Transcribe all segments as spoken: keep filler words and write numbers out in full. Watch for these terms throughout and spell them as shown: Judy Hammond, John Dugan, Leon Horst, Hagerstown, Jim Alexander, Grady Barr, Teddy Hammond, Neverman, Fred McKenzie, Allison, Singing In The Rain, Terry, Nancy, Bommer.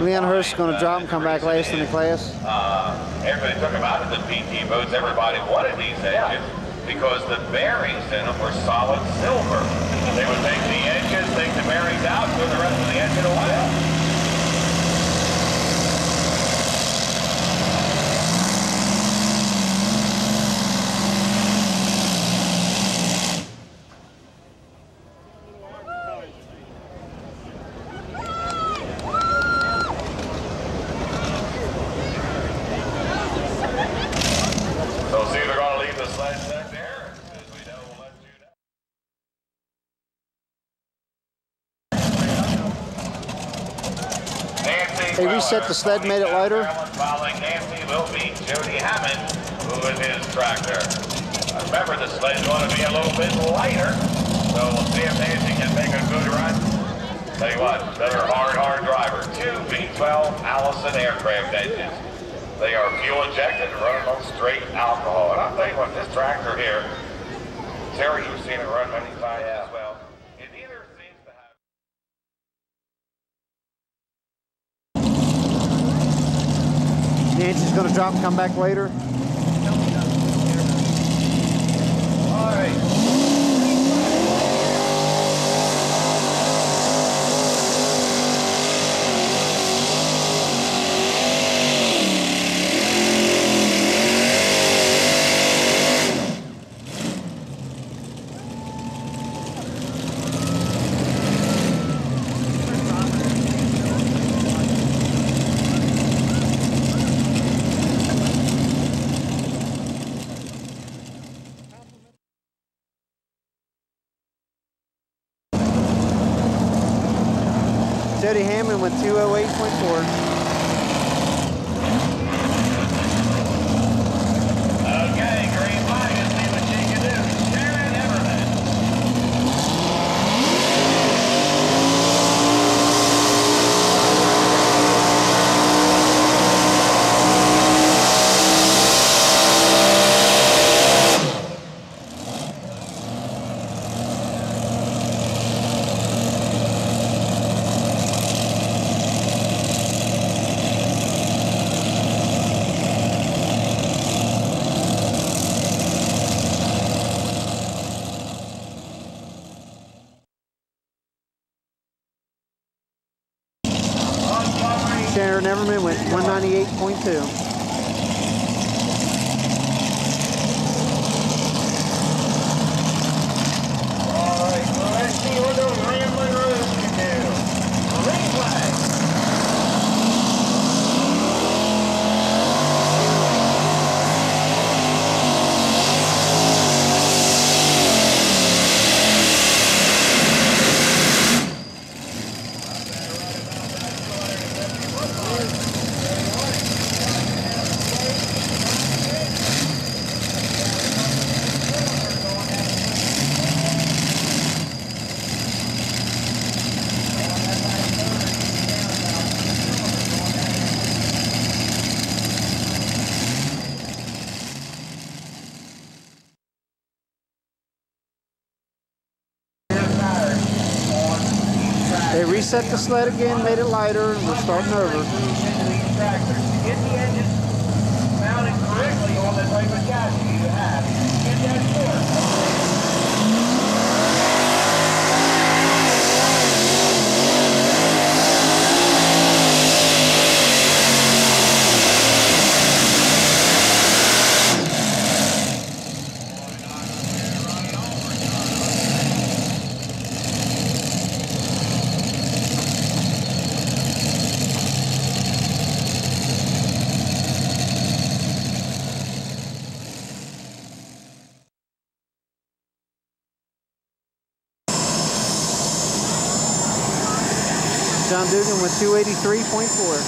Leon Horst is going to drop him, come back last in the class. Uh, everybody took him out of the P T boats. Everybody wanted these edges because the bearings in them were solid silver. They would take the edges, take the bearings out, throw the rest of the engine away. They reset the sled, made it lighter. Following Nancy will be Judy Hammond, who is his tractor. Remember, the sled's going to be a little bit lighter, so we'll see if Nancy can make a good run. Tell you what, another hard, hard driver. Two V twelve Allison aircraft engines. They are fuel injected and running on straight alcohol. And I'll tell you what, this tractor here, Terry, you've seen it run many times as well. Nancy's going to drop and come back later. All right. Teddy Hammond with two oh eight point four. Neverman went one ninety-eight point two. They reset the sled again, made it lighter, and we're starting over. Get the engine mounted correctly on the type of chassis you have. Get that torque. John Dugan with two eighty-three point four. Like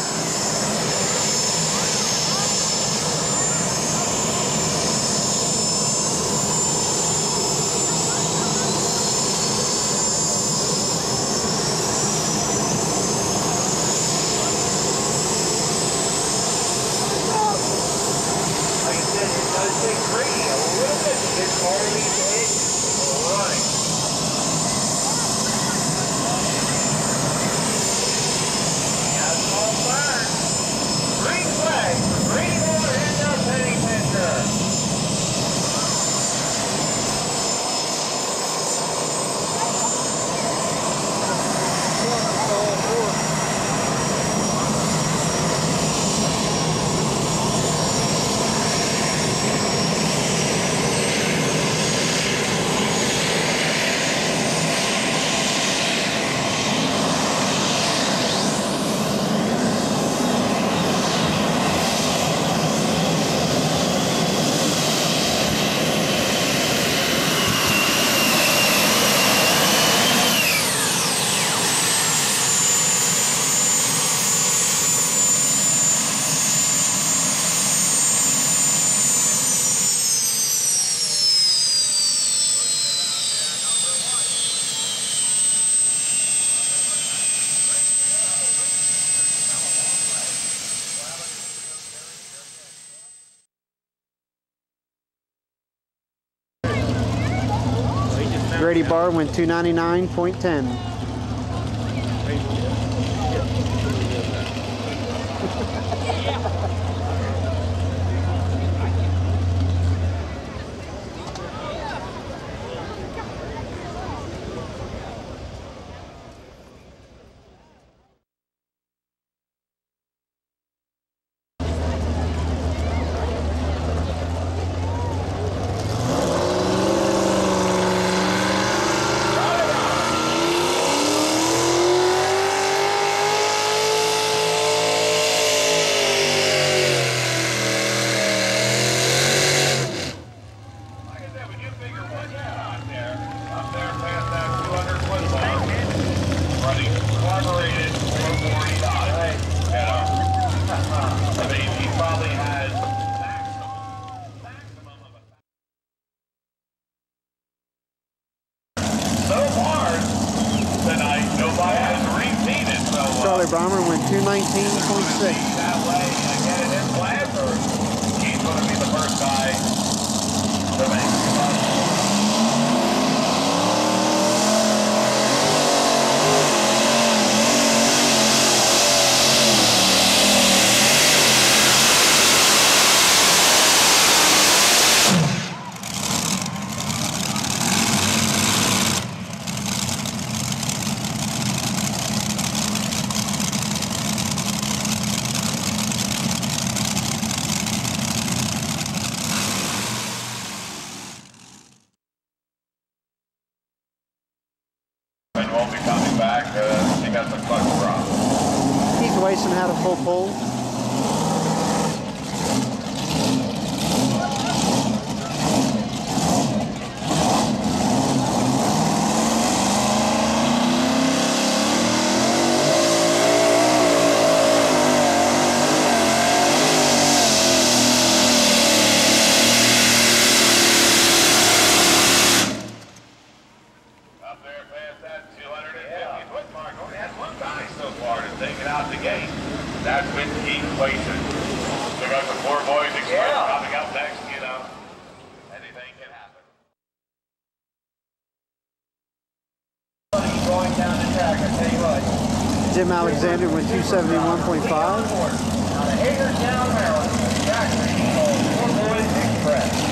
I said, it does take Grady a little bit to get more of these edges running. Grady Barr went two ninety-nine ten. Bommer went two nineteen point six. That way, I get it in flat, or he's going to be the first guy to make the bus. Jim Alexander went two seventy-one point five. Out of Hagerstown, Maryland, factory called Four Boys Express.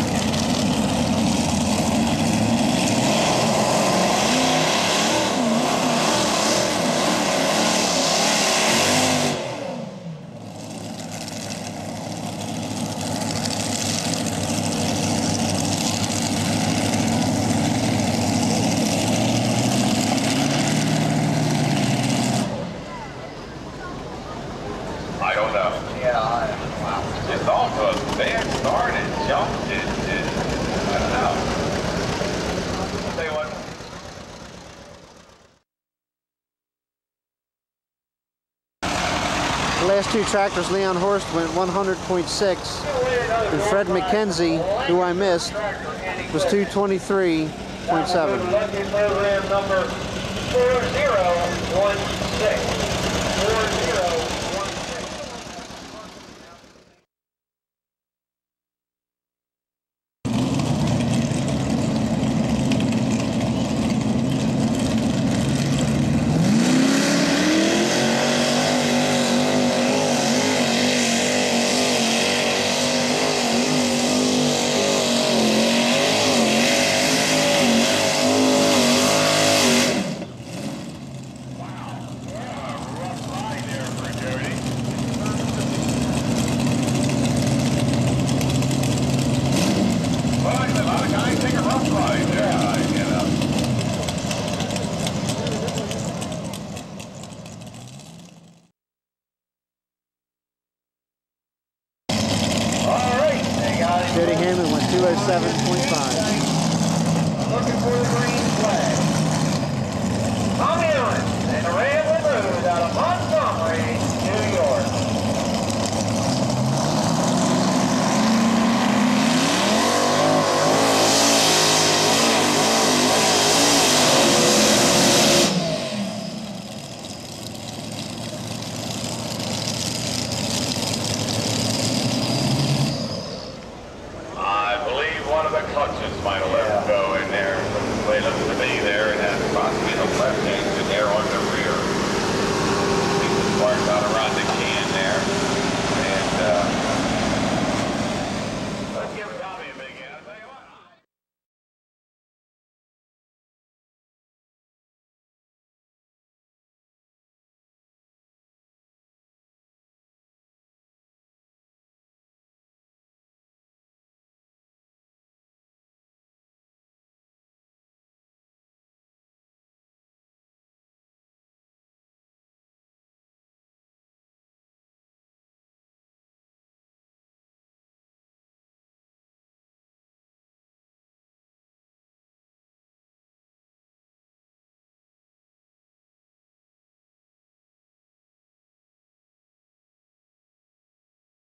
Last two tractors, Leon Horst went one hundred point six, and Fred McKenzie, who I missed, was two twenty-three point seven.